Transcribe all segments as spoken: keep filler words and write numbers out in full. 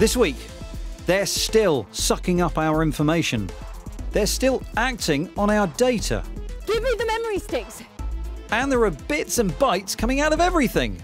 This week, they're still sucking up our information. They're still acting on our data. Give me the memory sticks. And there are bits and bytes coming out of everything.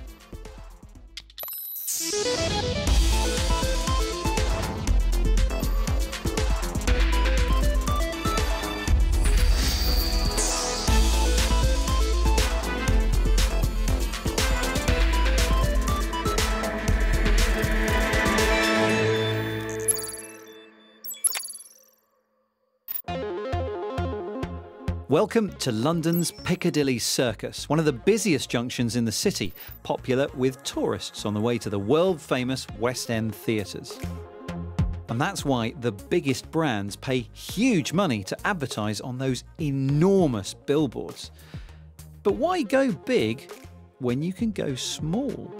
Welcome to London's Piccadilly Circus, one of the busiest junctions in the city, popular with tourists on the way to the world-famous West End theatres. And that's why the biggest brands pay huge money to advertise on those enormous billboards. But why go big when you can go small?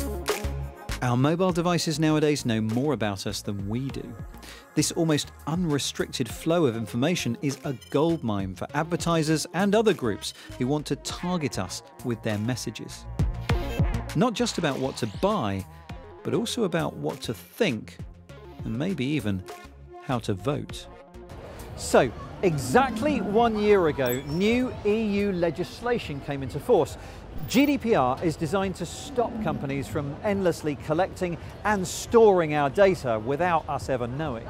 Our mobile devices nowadays know more about us than we do. This almost unrestricted flow of information is a goldmine for advertisers and other groups who want to target us with their messages. Not just about what to buy, but also about what to think, and maybe even how to vote. So, exactly one year ago, new E U legislation came into force. G D P R is designed to stop companies from endlessly collecting and storing our data without us ever knowing.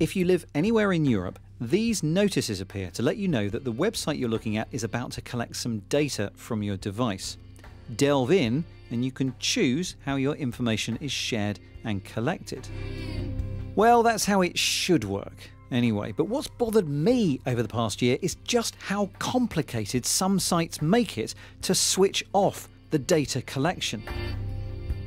If you live anywhere in Europe, these notices appear to let you know that the website you're looking at is about to collect some data from your device. Delve in and you can choose how your information is shared and collected. Well, that's how it should work anyway, but what's bothered me over the past year is just how complicated some sites make it to switch off the data collection.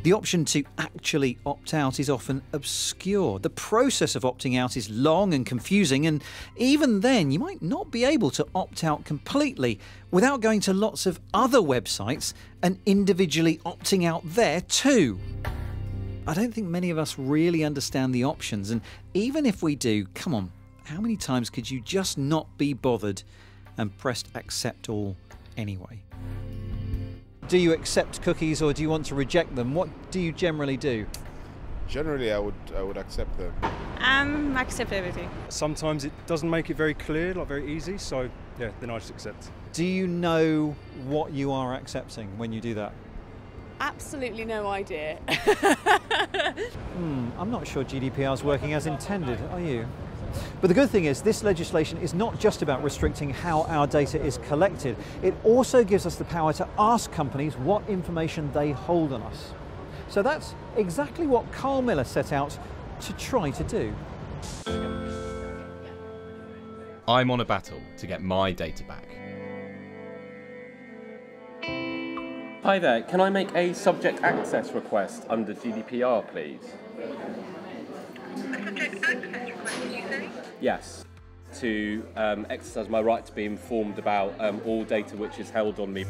The option to actually opt out is often obscure. The process of opting out is long and confusing, and even then you might not be able to opt out completely without going to lots of other websites and individually opting out there too. I don't think many of us really understand the options, and even if we do, come on, how many times could you just not be bothered and pressed accept all anyway? Do you accept cookies or do you want to reject them? What do you generally do? Generally, I would, I would accept them. Um, I accept everything. Sometimes it doesn't make it very clear, like very easy, so yeah, then I just accept. Do you know what you are accepting when you do that? Absolutely no idea. mm, I'm not sure G D P R is working as intended, are you? But the good thing is, this legislation is not just about restricting how our data is collected. It also gives us the power to ask companies what information they hold on us. So that's exactly what Carl Miller set out to try to do. I'm on a battle to get my data back. Hi there, can I make a subject access request under G D P R, please? A subject access request, did you say? Yes, to um, exercise my right to be informed about um, all data which is held on me.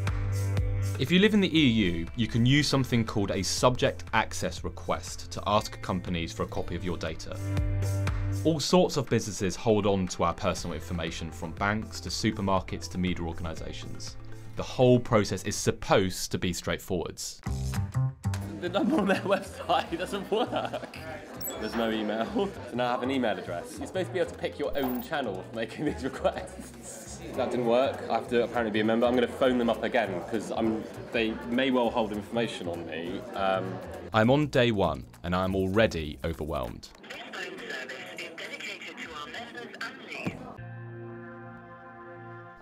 If you live in the E U, you can use something called a subject access request to ask companies for a copy of your data. All sorts of businesses hold on to our personal information, from banks to supermarkets to media organisations. The whole process is supposed to be straightforward. The number on their website doesn't work. There's no email. So now I have an email address. You're supposed to be able to pick your own channel for making these requests. That didn't work. I have to apparently be a member. I'm going to phone them up again because they may well hold information on me. Um, I'm on day one and I'm already overwhelmed.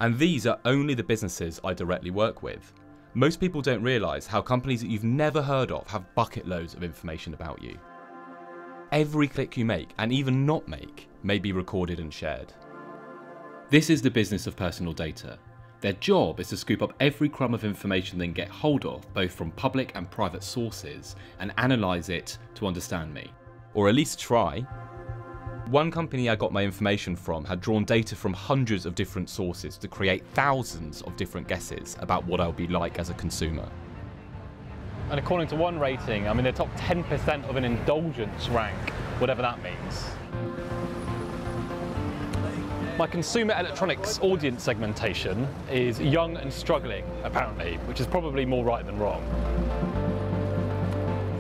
And these are only the businesses I directly work with. Most people don't realise how companies that you've never heard of have bucket loads of information about you. Every click you make, and even not make, may be recorded and shared. This is the business of personal data. Their job is to scoop up every crumb of information they can get hold of, both from public and private sources, and analyse it to understand me. Or at least try. One company I got my information from had drawn data from hundreds of different sources to create thousands of different guesses about what I'll be like as a consumer. And according to one rating, I'm in the top ten percent of an indulgence rank, whatever that means. My consumer electronics audience segmentation is young and struggling, apparently, which is probably more right than wrong.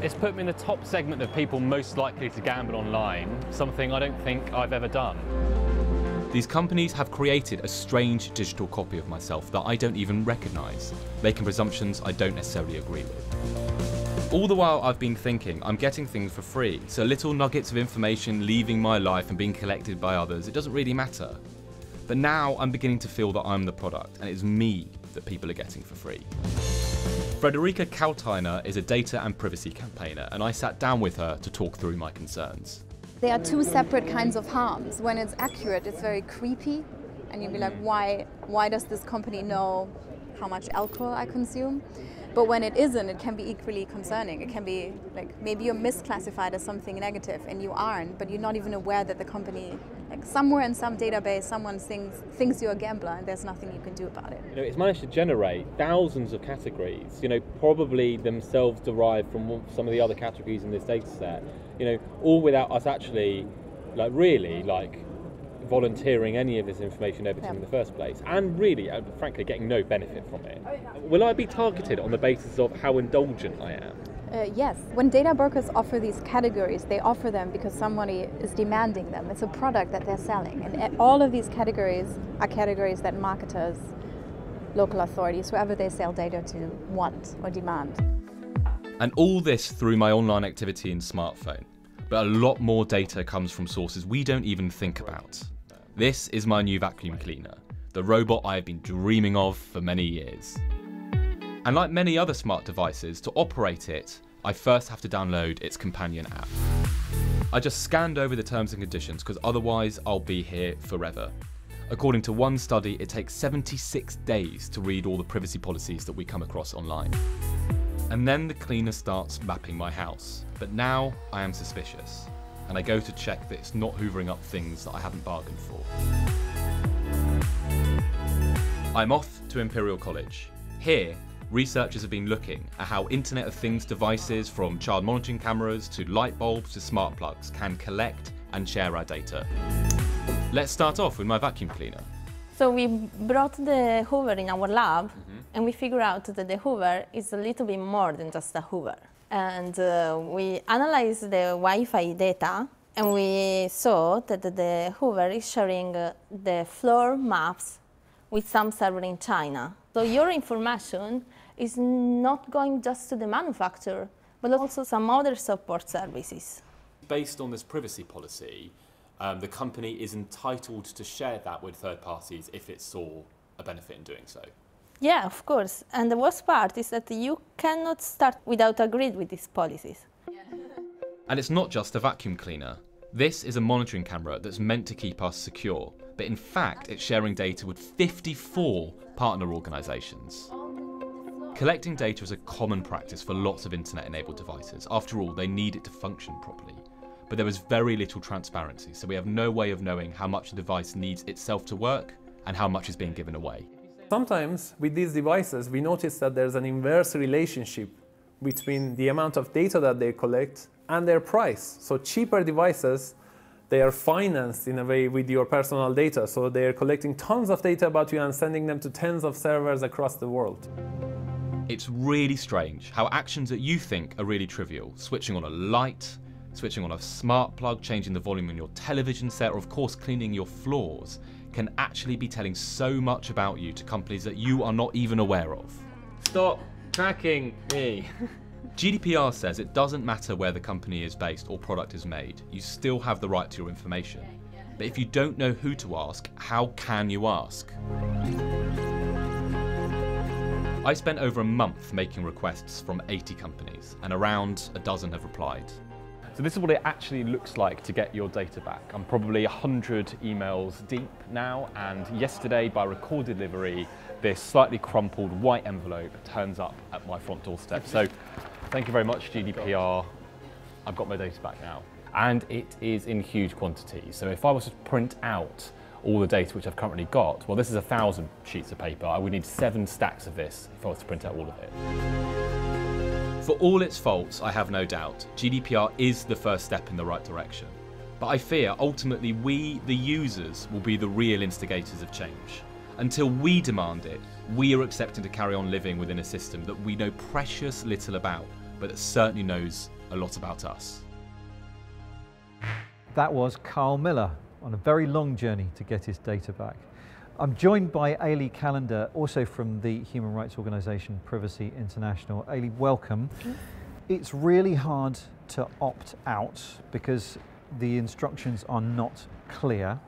It's put me in the top segment of people most likely to gamble online, something I don't think I've ever done. These companies have created a strange digital copy of myself that I don't even recognise, making presumptions I don't necessarily agree with. All the while I've been thinking, I'm getting things for free, so little nuggets of information leaving my life and being collected by others, it doesn't really matter. But now I'm beginning to feel that I'm the product, and it's me that people are getting for free. Frederica Kaltiner is a data and privacy campaigner, and I sat down with her to talk through my concerns. There are two separate kinds of harms. When it's accurate, it's very creepy, and you'll be like, why, why does this company know how much alcohol I consume? But when it isn't, it can be equally concerning. It can be like, maybe you're misclassified as something negative, and you aren't, but you're not even aware that the company, like somewhere in some database, someone thinks, thinks you're a gambler, and there's nothing you can do about it. You know, it's managed to generate thousands of categories, you know, probably themselves derived from some of the other categories in this data set. You know, all without us actually, like really, like volunteering any of this information over to them in the first place, and really, uh, frankly, getting no benefit from it. Will I be targeted on the basis of how indulgent I am? Uh, yes. When data brokers offer these categories, they offer them because somebody is demanding them. It's a product that they're selling, and all of these categories are categories that marketers, local authorities, whoever they sell data to, want or demand. And all this through my online activity and smartphone. But a lot more data comes from sources we don't even think about. This is my new vacuum cleaner, the robot I have been dreaming of for many years. And like many other smart devices, to operate it, I first have to download its companion app. I just scanned over the terms and conditions because otherwise I'll be here forever. According to one study, it takes seventy-six days to read all the privacy policies that we come across online. And then the cleaner starts mapping my house. But now I am suspicious, and I go to check that it's not hoovering up things that I haven't bargained for. I'm off to Imperial College. Here, researchers have been looking at how Internet of Things devices, from child monitoring cameras to light bulbs to smart plugs, can collect and share our data. Let's start off with my vacuum cleaner. So we brought the Hoover in our lab, mm-hmm. and we figured out that the Hoover is a little bit more than just a Hoover. And uh, we analyzed the Wi-Fi data, and we saw that the Hoover is sharing uh, the floor maps with some server in China. So your information is not going just to the manufacturer, but also some other support services. Based on this privacy policy, Um, the company is entitled to share that with third parties if it saw a benefit in doing so. Yeah, of course. And the worst part is that you cannot start without agreeing with these policies. And it's not just a vacuum cleaner. This is a monitoring camera that's meant to keep us secure. But in fact, it's sharing data with fifty-four partner organisations. Collecting data is a common practice for lots of internet-enabled devices. After all, they need it to function properly. But there was very little transparency, so we have no way of knowing how much the device needs itself to work and how much is being given away. Sometimes, with these devices, we notice that there's an inverse relationship between the amount of data that they collect and their price. So cheaper devices, they are financed in a way with your personal data, so they are collecting tons of data about you and sending them to tens of servers across the world. It's really strange how actions that you think are really trivial, switching on a light, switching on a smart plug, changing the volume on your television set, or of course cleaning your floors, can actually be telling so much about you to companies that you are not even aware of. Stop tracking me. G D P R says it doesn't matter where the company is based or product is made, you still have the right to your information. But if you don't know who to ask, how can you ask? I spent over a month making requests from eighty companies, and around a dozen have replied. So this is what it actually looks like to get your data back. I'm probably one hundred emails deep now, and yesterday, by record delivery, this slightly crumpled white envelope turns up at my front doorstep. So thank you very much, G D P R. I've got my data back now. And it is in huge quantities. So if I was to print out all the data which I've currently got, well, this is a thousand sheets of paper. I would need seven stacks of this if I was to print out all of it. For all its faults, I have no doubt, G D P R is the first step in the right direction. But I fear, ultimately, we, the users, will be the real instigators of change. Until we demand it, we are accepted to carry on living within a system that we know precious little about, but it certainly knows a lot about us. That was Carl Miller on a very long journey to get his data back. I'm joined by Ailey Callender, also from the human rights organisation Privacy International. Ailey, welcome. It's really hard to opt out because the instructions are not clear.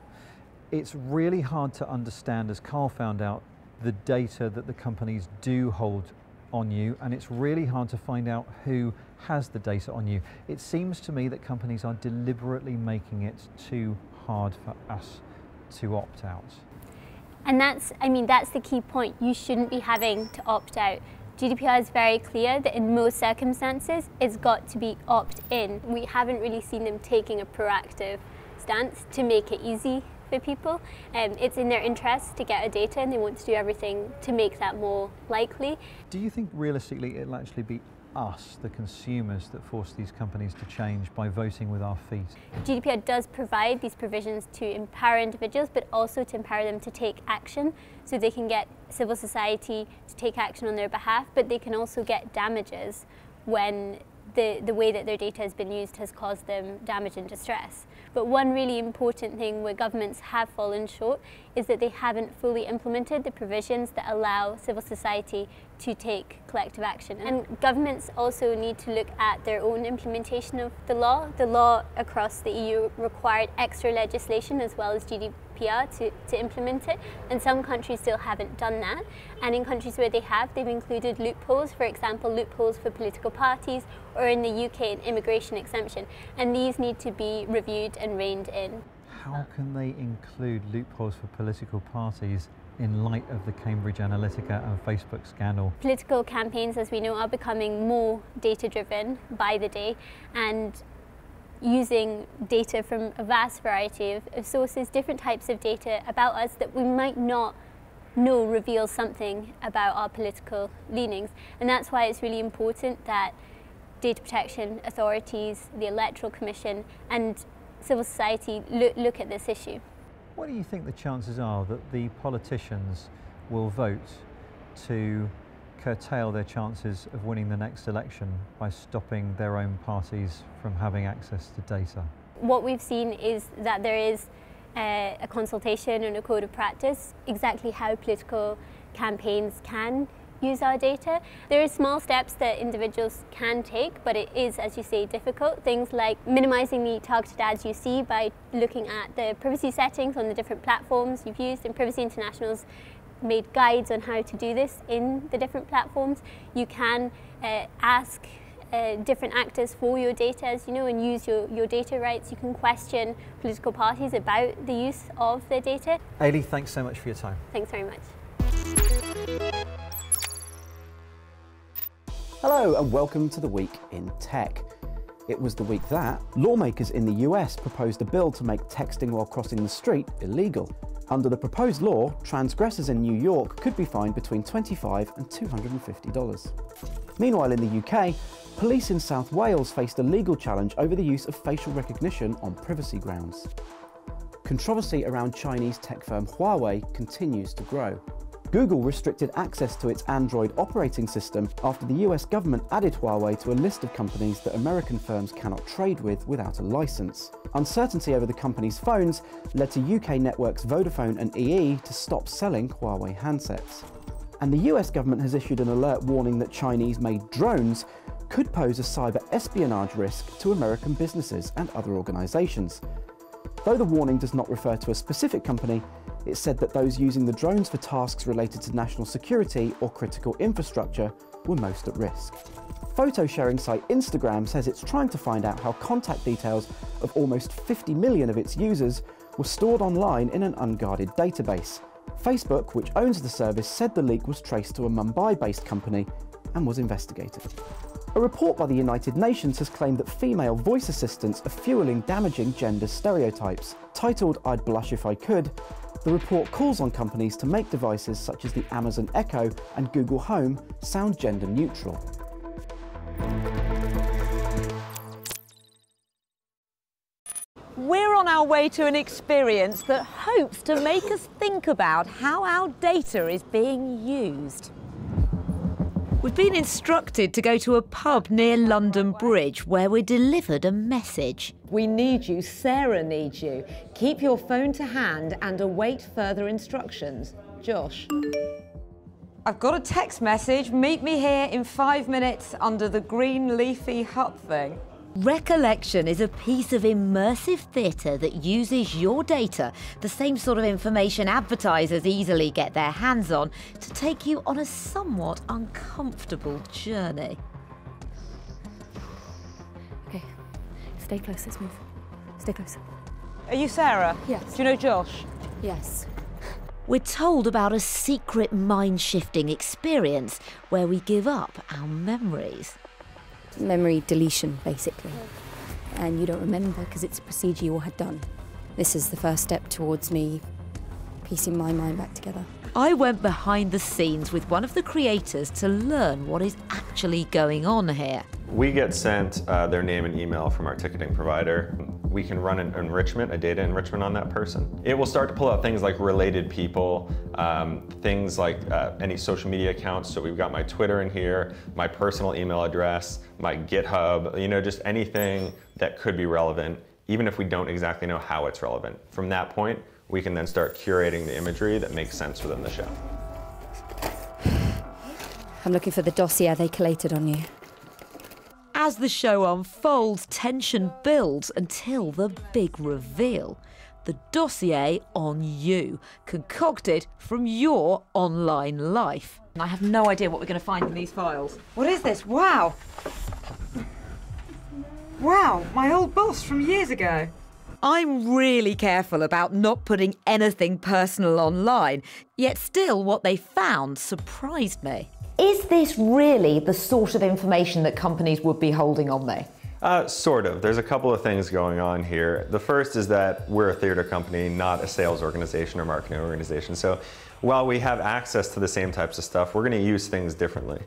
It's really hard to understand, as Carl found out, the data that the companies do hold on you, and it's really hard to find out who has the data on you. It seems to me that companies are deliberately making it too hard for us to opt out. And that's, I mean, that's the key point. You shouldn't be having to opt out. G D P R is very clear that in most circumstances, it's got to be opt-in. We haven't really seen them taking a proactive stance to make it easy for people. Um, it's in their interest to get our data and they want to do everything to make that more likely. Do you think realistically it'll actually be us, the consumers, that force these companies to change by voting with our feet? G D P R does provide these provisions to empower individuals but also to empower them to take action, so they can get civil society to take action on their behalf, but they can also get damages when The, the way that their data has been used has caused them damage and distress. But one really important thing where governments have fallen short is that they haven't fully implemented the provisions that allow civil society to take collective action. And governments also need to look at their own implementation of the law. The law across the E U required extra legislation as well as G D P R to, to implement it, and some countries still haven't done that. And in countries where they have, they've included loopholes, for example, loopholes for political parties, or in the U K, an immigration exemption. And these need to be reviewed and reined in. How can they include loopholes for political parties in light of the Cambridge Analytica and Facebook scandal? Political campaigns, as we know, are becoming more data-driven by the day, and using data from a vast variety of, of sources, different types of data about us that we might not know reveals something about our political leanings. And that's why it's really important that data protection authorities, the Electoral Commission, and civil society look, look at this issue. What do you think the chances are that the politicians will vote to curtail their chances of winning the next election by stopping their own parties from having access to data? What we've seen is that there is uh, a consultation and a code of practice exactly how political campaigns can use our data. There are small steps that individuals can take, but it is, as you say, difficult. Things like minimizing the targeted ads you see by looking at the privacy settings on the different platforms you've used, and Privacy International's made guides on how to do this in the different platforms. You can uh, ask Uh, different actors for your data, as you know, and use your, your data rights. You can question political parties about the use of their data. Ailey, thanks so much for your time. Thanks very much. Hello and welcome to The Week in Tech. It was the week that lawmakers in the U S proposed a bill to make texting while crossing the street illegal. Under the proposed law, transgressors in New York could be fined between twenty-five dollars and two hundred and fifty dollars. Meanwhile, in the U K, police in South Wales faced a legal challenge over the use of facial recognition on privacy grounds. Controversy around Chinese tech firm Huawei continues to grow. Google restricted access to its Android operating system after the U S government added Huawei to a list of companies that American firms cannot trade with without a license. Uncertainty over the company's phones led to U K networks Vodafone and E E to stop selling Huawei handsets. And the U S government has issued an alert warning that Chinese-made drones could pose a cyber espionage risk to American businesses and other organisations. Though the warning does not refer to a specific company, it said that those using the drones for tasks related to national security or critical infrastructure were most at risk. Photo sharing site Instagram says it's trying to find out how contact details of almost fifty million of its users were stored online in an unguarded database. Facebook, which owns the service, said the leak was traced to a Mumbai-based company and was investigated. A report by the United Nations has claimed that female voice assistants are fueling damaging gender stereotypes. Titled "I'd Blush If I Could," the report calls on companies to make devices such as the Amazon Echo and Google Home sound gender neutral. We're on our way to an experience that hopes to make us think about how our data is being used. We've been instructed to go to a pub near London Bridge where we're delivered a message. We need you, Sarah needs you. Keep your phone to hand and await further instructions. Josh. I've got a text message, meet me here in five minutes under the green leafy hut thing. Recollection is a piece of immersive theatre that uses your data, the same sort of information advertisers easily get their hands on, to take you on a somewhat uncomfortable journey. Okay, stay close, let's move. Stay close. Are you Sarah? Yes. Do you know Josh? Yes. We're told about a secret mind-shifting experience where we give up our memories. Memory deletion, basically, and you don't remember because it's a procedure you all had done. This is the first step towards me piecing my mind back together. I went behind the scenes with one of the creators to learn what is actually going on here. We get sent uh, their name and email from our ticketing provider. We can run an enrichment, a data enrichment on that person. It will start to pull out things like related people, um, things like uh, any social media accounts. So we've got my Twitter in here, my personal email address, my GitHub, you know, just anything that could be relevant, even if we don't exactly know how it's relevant. From that point, we can then start curating the imagery that makes sense within the show. I'm looking for the dossier they collated on you. As the show unfolds, tension builds until the big reveal. The dossier on you, concocted from your online life. I have no idea what we're going to find in these files. What is this? Wow! Wow, my old boss from years ago. I'm really careful about not putting anything personal online, yet still what they found surprised me. Is this really the sort of information that companies would be holding on there? Uh, sort of. There's a couple of things going on here. The first is that we're a theater company, not a sales organization or marketing organization. So while we have access to the same types of stuff, we're going to use things differently.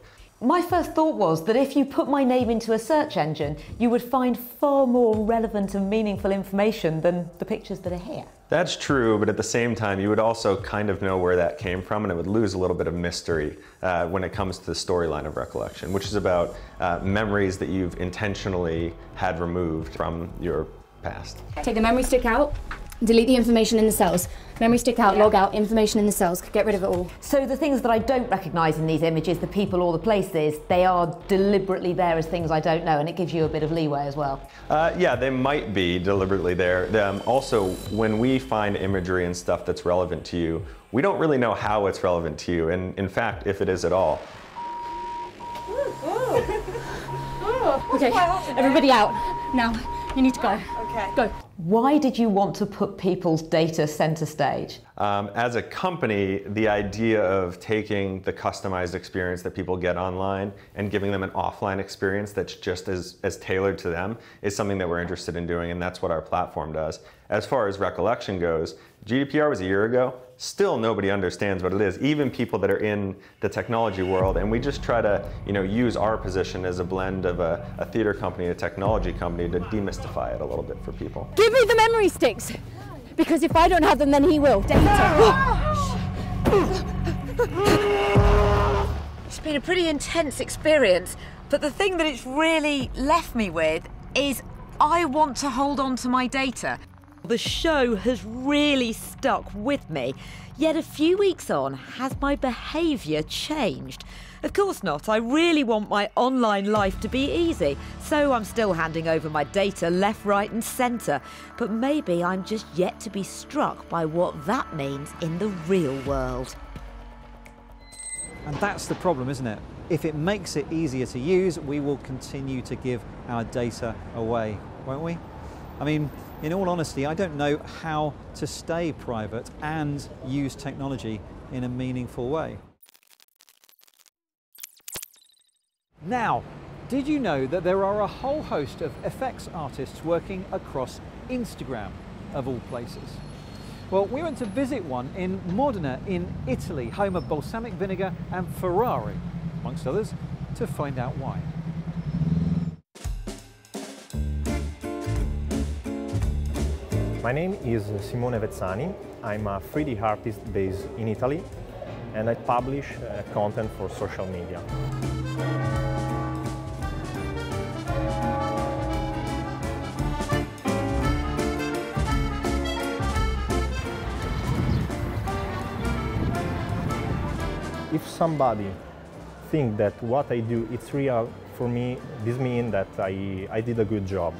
My first thought was that if you put my name into a search engine, you would find far more relevant and meaningful information than the pictures that are here. That's true, but at the same time, you would also kind of know where that came from, and it would lose a little bit of mystery uh, when it comes to the storyline of Recollection, which is about uh, memories that you've intentionally had removed from your past. Take the memory stick out, delete the information in the cells. Memory stick out, yeah. Log out, information in the cells, get rid of it all. So the things that I don't recognise in these images, the people or the places, they are deliberately there as things I don't know, and it gives you a bit of leeway as well. Uh, yeah, they might be deliberately there. Um, also, when we find imagery and stuff that's relevant to you, we don't really know how it's relevant to you, and in fact, if it is at all. Ooh, ooh. Ooh, okay, everybody out. Now, you need to go. Okay. Go. Why did you want to put people's data center stage? Um, as a company, the idea of taking the customized experience that people get online and giving them an offline experience that's just as, as tailored to them is something that we're interested in doing, and that's what our platform does. As far as Recollection goes, G D P R was a year ago. Still nobody understands what it is, even people that are in the technology world, and we just try to you know, use our position as a blend of a, a theater company, a technology company, to demystify it a little bit for people. Give me the memory sticks, because if I don't have them, then he will. Data. It's been a pretty intense experience, but the thing that it's really left me with is I want to hold on to my data. The show has really stuck with me, yet a few weeks on, has my behaviour changed? Of course not. I really want my online life to be easy, so I'm still handing over my data left, right and centre. But maybe I'm just yet to be struck by what that means in the real world. And that's the problem, isn't it? If it makes it easier to use, we will continue to give our data away, won't we? I mean, in all honesty, I don't know how to stay private and use technology in a meaningful way. Now, did you know that there are a whole host of effects artists working across Instagram, of all places? Well, we went to visit one in Modena in Italy, home of balsamic vinegar and Ferrari, amongst others, to find out why. My name is Simone Vezzani. I'm a three D artist based in Italy, and I publish uh, content for social media. somebody thinks that what I do is real, for me, this means that I, I did a good job.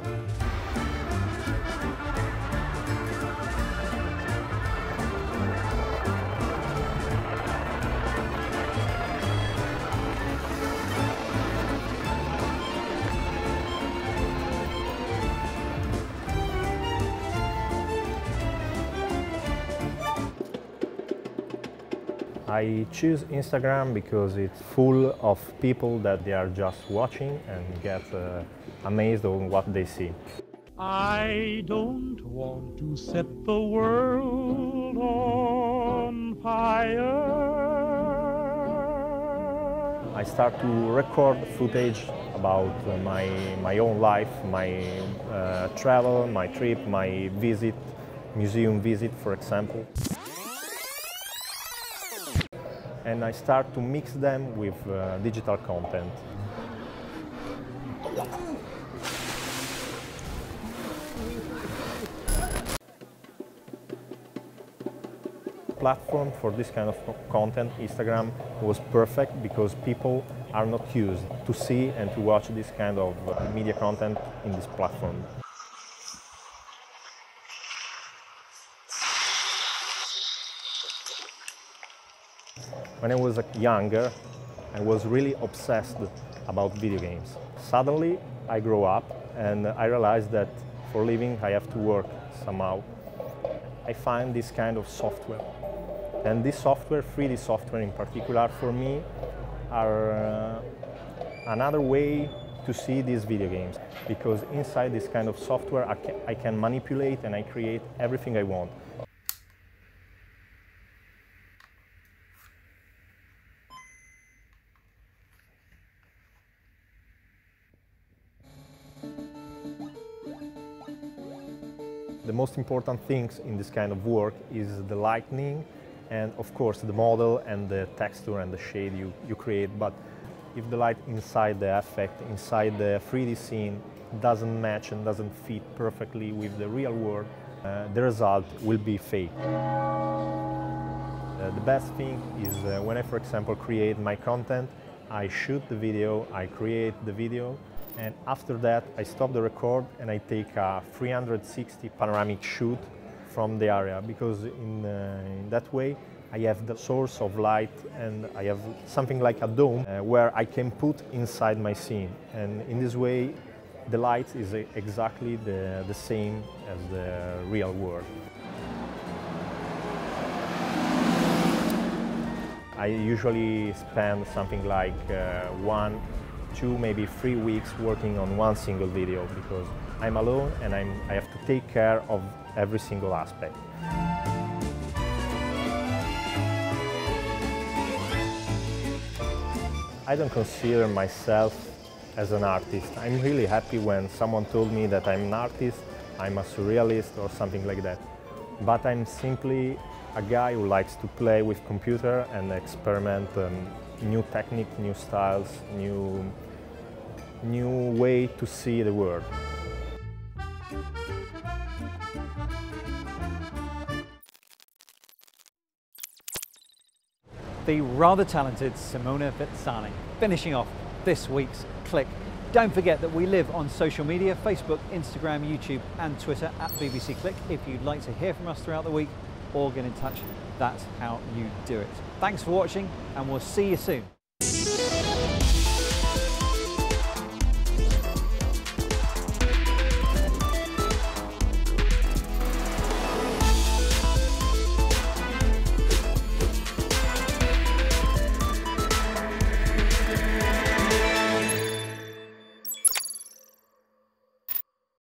I choose Instagram because it's full of people that they are just watching and get uh, amazed on what they see. I don't want to set the world on fire. I start to record footage about my, my own life, my uh, travel, my trip, my visit, museum visit, for example. And I start to mix them with uh, digital content. Platform for this kind of content, Instagram, was perfect because people are not used to see and to watch this kind of uh, media content in this platform. When I was younger, I was really obsessed about video games. Suddenly, I grew up and I realized that for living, I have to work somehow. I find this kind of software. And this software, three D software in particular, for me, are uh, another way to see these video games. Because inside this kind of software, I can, I can manipulate and I create everything I want. The most important things in this kind of work is the lighting and, of course, the model and the texture and the shade you, you create. But if the light inside the effect, inside the three D scene, doesn't match and doesn't fit perfectly with the real world, uh, the result will be fake. Uh, the best thing is uh, when I, for example, create my content, I shoot the video, I create the video, and after that I stop the record and I take a three sixty panoramic shoot from the area, because in, uh, in that way I have the source of light and I have something like a dome uh, where I can put inside my scene, and in this way the light is exactly the, the same as the real world. I usually spend something like uh, one two, maybe three weeks working on one single video, because I'm alone and I'm, I have to take care of every single aspect. I don't consider myself as an artist. I'm really happy when someone told me that I'm an artist, I'm a surrealist or something like that. But I'm simply a guy who likes to play with computer and experiment um, new technique, new styles, new, new way to see the world. The rather talented Simone Vezzani, finishing off this week's Click. Don't forget that we live on social media, Facebook, Instagram, YouTube and Twitter at B B C Click. If you'd like to hear from us throughout the week or get in touch, that's how you do it. Thanks for watching, and we'll see you soon.